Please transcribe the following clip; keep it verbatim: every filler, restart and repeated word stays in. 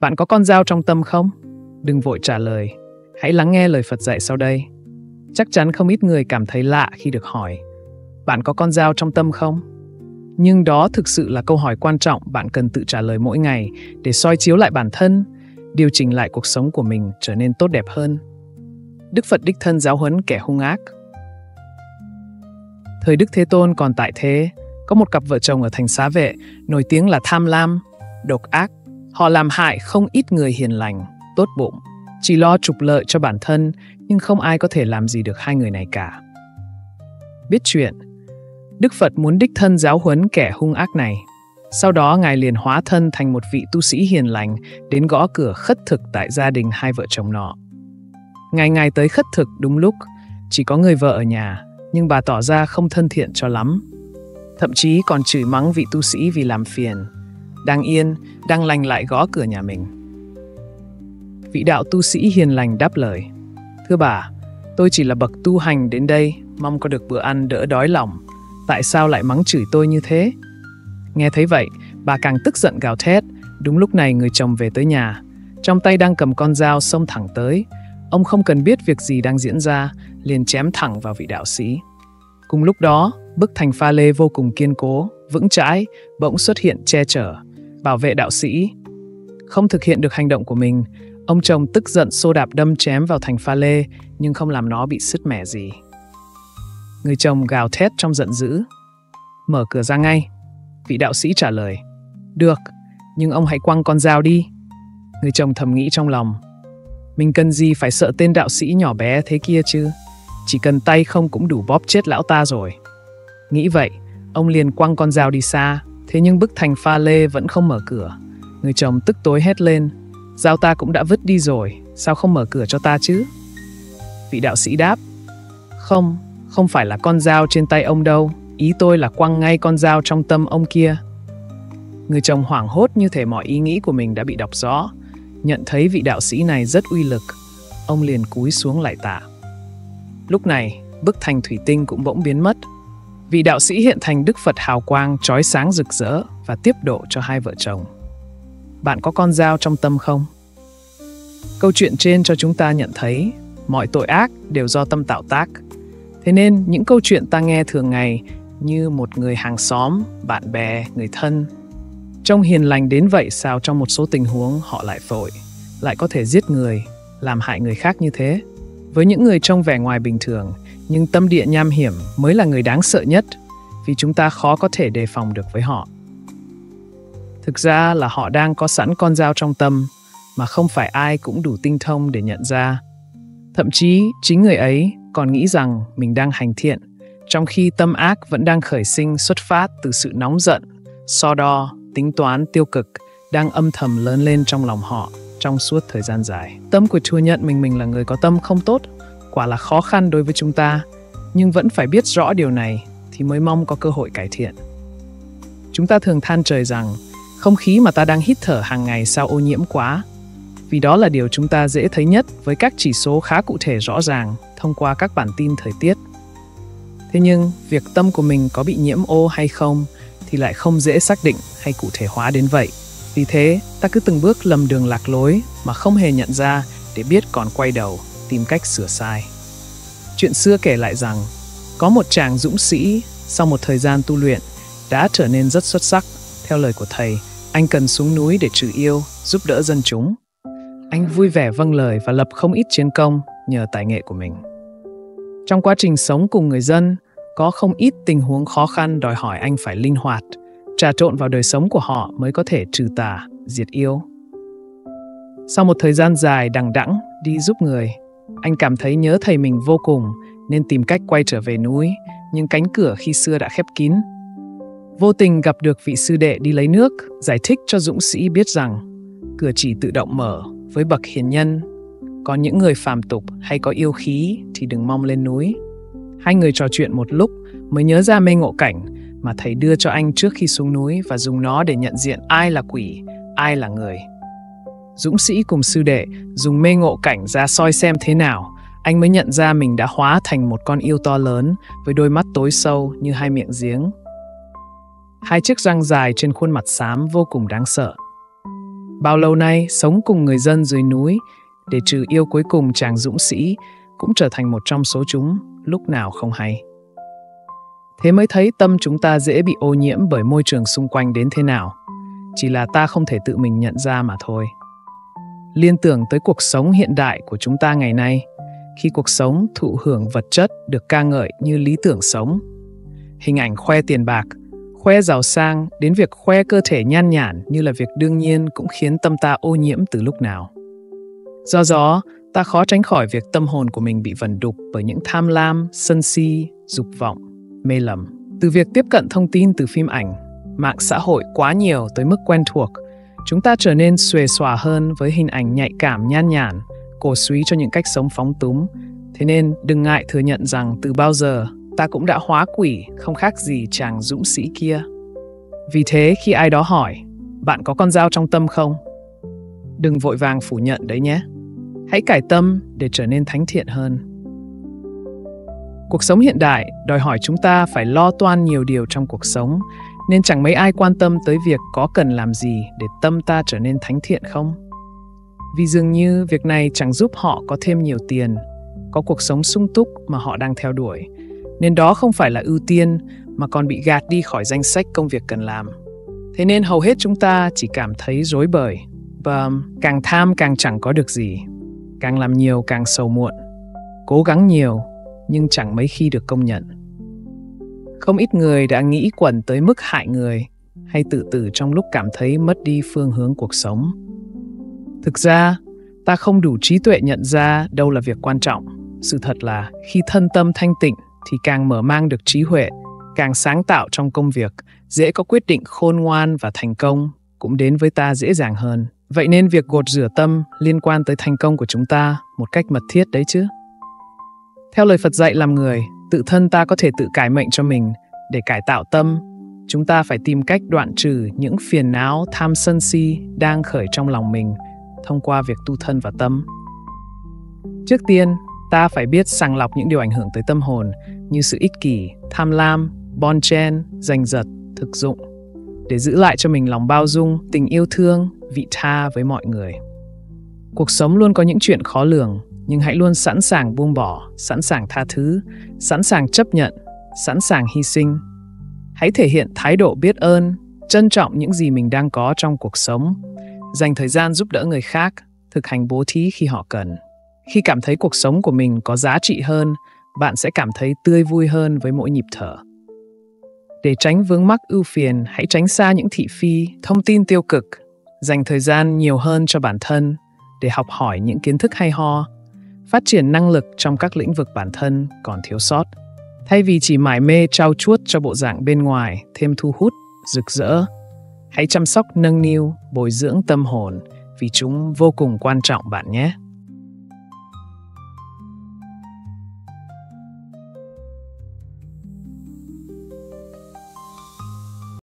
Bạn có con dao trong tâm không? Đừng vội trả lời. Hãy lắng nghe lời Phật dạy sau đây. Chắc chắn không ít người cảm thấy lạ khi được hỏi, bạn có con dao trong tâm không? Nhưng đó thực sự là câu hỏi quan trọng bạn cần tự trả lời mỗi ngày để soi chiếu lại bản thân, điều chỉnh lại cuộc sống của mình trở nên tốt đẹp hơn. Đức Phật đích thân giáo huấn kẻ hung ác. Thời Đức Thế Tôn còn tại thế, có một cặp vợ chồng ở thành Xá Vệ, nổi tiếng là tham lam, độc ác. Họ làm hại không ít người hiền lành, tốt bụng, chỉ lo trục lợi cho bản thân, nhưng không ai có thể làm gì được hai người này cả. Biết chuyện, Đức Phật muốn đích thân giáo huấn kẻ hung ác này. Sau đó Ngài liền hóa thân thành một vị tu sĩ hiền lành đến gõ cửa khất thực tại gia đình hai vợ chồng nọ. Ngày ngày tới khất thực đúng lúc, chỉ có người vợ ở nhà, nhưng bà tỏ ra không thân thiện cho lắm. Thậm chí còn chửi mắng vị tu sĩ vì làm phiền. Đang yên, đang lành lại gõ cửa nhà mình. Vị đạo tu sĩ hiền lành đáp lời, thưa bà, tôi chỉ là bậc tu hành đến đây, mong có được bữa ăn đỡ đói lòng. Tại sao lại mắng chửi tôi như thế? Nghe thấy vậy, bà càng tức giận gào thét. Đúng lúc này người chồng về tới nhà, trong tay đang cầm con dao xông thẳng tới. Ông không cần biết việc gì đang diễn ra, liền chém thẳng vào vị đạo sĩ. Cùng lúc đó, bức thành pha lê vô cùng kiên cố, vững chãi, bỗng xuất hiện che chở, bảo vệ đạo sĩ. Không thực hiện được hành động của mình, ông chồng tức giận xô đạp đâm chém vào thành pha lê, nhưng không làm nó bị sứt mẻ gì. Người chồng gào thét trong giận dữ. Mở cửa ra ngay. Vị đạo sĩ trả lời, được, nhưng ông hãy quăng con dao đi. Người chồng thầm nghĩ trong lòng, mình cần gì phải sợ tên đạo sĩ nhỏ bé thế kia chứ? Chỉ cần tay không cũng đủ bóp chết lão ta rồi. Nghĩ vậy, ông liền quăng con dao đi xa. Thế nhưng bức thành pha lê vẫn không mở cửa. Người chồng tức tối hét lên, dao ta cũng đã vứt đi rồi, sao không mở cửa cho ta chứ? Vị đạo sĩ đáp, Không, không phải là con dao trên tay ông đâu. Ý tôi là quăng ngay con dao trong tâm ông kia. Người chồng hoảng hốt như thể mọi ý nghĩ của mình đã bị đọc rõ. Nhận thấy vị đạo sĩ này rất uy lực, ông liền cúi xuống lạy tạ. Lúc này, bức thành thủy tinh cũng bỗng biến mất. Vị đạo sĩ hiện thành Đức Phật hào quang chói sáng rực rỡ và tiếp độ cho hai vợ chồng. Bạn có con dao trong tâm không? Câu chuyện trên cho chúng ta nhận thấy mọi tội ác đều do tâm tạo tác. Thế nên những câu chuyện ta nghe thường ngày như một người hàng xóm, bạn bè, người thân, trông hiền lành đến vậy sao trong một số tình huống họ lại vội, lại có thể giết người, làm hại người khác như thế. Với những người trông vẻ ngoài bình thường, nhưng tâm địa nham hiểm mới là người đáng sợ nhất, vì chúng ta khó có thể đề phòng được với họ. Thực ra là họ đang có sẵn con dao trong tâm, mà không phải ai cũng đủ tinh thông để nhận ra. Thậm chí, chính người ấy còn nghĩ rằng mình đang hành thiện, trong khi tâm ác vẫn đang khởi sinh xuất phát từ sự nóng giận, so đo, tính toán tiêu cực đang âm thầm lớn lên trong lòng họ trong suốt thời gian dài. Tâm của thừa nhận mình mình là người có tâm không tốt, quả là khó khăn đối với chúng ta, nhưng vẫn phải biết rõ điều này thì mới mong có cơ hội cải thiện. Chúng ta thường than trời rằng không khí mà ta đang hít thở hàng ngày sao ô nhiễm quá, vì đó là điều chúng ta dễ thấy nhất với các chỉ số khá cụ thể rõ ràng thông qua các bản tin thời tiết. Thế nhưng, việc tâm của mình có bị nhiễm ô hay không thì lại không dễ xác định hay cụ thể hóa đến vậy. Vì thế, ta cứ từng bước lầm đường lạc lối mà không hề nhận ra để biết còn quay đầu, tìm cách sửa sai. Chuyện xưa kể lại rằng, có một chàng dũng sĩ sau một thời gian tu luyện đã trở nên rất xuất sắc. Theo lời của thầy, anh cần xuống núi để trừ yêu, giúp đỡ dân chúng. Anh vui vẻ vâng lời và lập không ít chiến công nhờ tài nghệ của mình. Trong quá trình sống cùng người dân, có không ít tình huống khó khăn đòi hỏi anh phải linh hoạt, trà trộn vào đời sống của họ mới có thể trừ tà, diệt yêu. Sau một thời gian dài đằng đẵng đi giúp người, anh cảm thấy nhớ thầy mình vô cùng nên tìm cách quay trở về núi, nhưng cánh cửa khi xưa đã khép kín. Vô tình gặp được vị sư đệ đi lấy nước, giải thích cho dũng sĩ biết rằng cửa chỉ tự động mở với bậc hiền nhân, còn những người phàm tục hay có yêu khí thì đừng mong lên núi. Hai người trò chuyện một lúc mới nhớ ra mê ngộ cảnh mà thầy đưa cho anh trước khi xuống núi và dùng nó để nhận diện ai là quỷ, ai là người. Dũng sĩ cùng sư đệ dùng mê ngộ cảnh ra soi xem thế nào, anh mới nhận ra mình đã hóa thành một con yêu to lớn với đôi mắt tối sâu như hai miệng giếng. Hai chiếc răng dài trên khuôn mặt xám vô cùng đáng sợ. Bao lâu nay sống cùng người dân dưới núi, để trừ yêu cuối cùng chàng dũng sĩ cũng trở thành một trong số chúng, lúc nào không hay. Thế mới thấy tâm chúng ta dễ bị ô nhiễm bởi môi trường xung quanh đến thế nào. Chỉ là ta không thể tự mình nhận ra mà thôi. Liên tưởng tới cuộc sống hiện đại của chúng ta ngày nay, khi cuộc sống thụ hưởng vật chất được ca ngợi như lý tưởng sống. Hình ảnh khoe tiền bạc, khoe giàu sang đến việc khoe cơ thể nhan nhản như là việc đương nhiên cũng khiến tâm ta ô nhiễm từ lúc nào. Do đó, ta khó tránh khỏi việc tâm hồn của mình bị vần đục bởi những tham lam, sân si, dục vọng, mê lầm. Từ việc tiếp cận thông tin từ phim ảnh, mạng xã hội quá nhiều tới mức quen thuộc, chúng ta trở nên xuề xòa hơn với hình ảnh nhạy cảm nhan nhản, cổ suý cho những cách sống phóng túng. Thế nên đừng ngại thừa nhận rằng từ bao giờ ta cũng đã hóa quỷ, không khác gì chàng dũng sĩ kia. Vì thế khi ai đó hỏi, bạn có con dao trong tâm không? Đừng vội vàng phủ nhận đấy nhé. Hãy cải tâm để trở nên thánh thiện hơn. Cuộc sống hiện đại đòi hỏi chúng ta phải lo toan nhiều điều trong cuộc sống, nên chẳng mấy ai quan tâm tới việc có cần làm gì để tâm ta trở nên thánh thiện không. Vì dường như việc này chẳng giúp họ có thêm nhiều tiền, có cuộc sống sung túc mà họ đang theo đuổi, nên đó không phải là ưu tiên mà còn bị gạt đi khỏi danh sách công việc cần làm. Thế nên hầu hết chúng ta chỉ cảm thấy rối bời, và càng tham càng chẳng có được gì, càng làm nhiều càng sầu muộn, cố gắng nhiều nhưng chẳng mấy khi được công nhận. Không ít người đã nghĩ quẩn tới mức hại người hay tự tử trong lúc cảm thấy mất đi phương hướng cuộc sống. Thực ra, ta không đủ trí tuệ nhận ra đâu là việc quan trọng. Sự thật là khi thân tâm thanh tịnh thì càng mở mang được trí huệ, càng sáng tạo trong công việc, dễ có quyết định khôn ngoan và thành công cũng đến với ta dễ dàng hơn. Vậy nên việc gột rửa tâm liên quan tới thành công của chúng ta một cách mật thiết đấy chứ. Theo lời Phật dạy làm người, tự thân ta có thể tự cải mệnh cho mình. Để cải tạo tâm, chúng ta phải tìm cách đoạn trừ những phiền não tham sân si đang khởi trong lòng mình thông qua việc tu thân và tâm. Trước tiên, ta phải biết sàng lọc những điều ảnh hưởng tới tâm hồn như sự ích kỷ, tham lam, bon chen, giành giật, thực dụng, để giữ lại cho mình lòng bao dung, tình yêu thương, vị tha với mọi người. Cuộc sống luôn có những chuyện khó lường, nhưng hãy luôn sẵn sàng buông bỏ, sẵn sàng tha thứ, sẵn sàng chấp nhận, sẵn sàng hy sinh. Hãy thể hiện thái độ biết ơn, trân trọng những gì mình đang có trong cuộc sống, dành thời gian giúp đỡ người khác, thực hành bố thí khi họ cần. Khi cảm thấy cuộc sống của mình có giá trị hơn, bạn sẽ cảm thấy tươi vui hơn với mỗi nhịp thở. Để tránh vướng mắc ưu phiền, hãy tránh xa những thị phi, thông tin tiêu cực, dành thời gian nhiều hơn cho bản thân để học hỏi những kiến thức hay ho, phát triển năng lực trong các lĩnh vực bản thân còn thiếu sót. Thay vì chỉ mải mê trau chuốt cho bộ dạng bên ngoài thêm thu hút, rực rỡ, hãy chăm sóc nâng niu, bồi dưỡng tâm hồn vì chúng vô cùng quan trọng bạn nhé.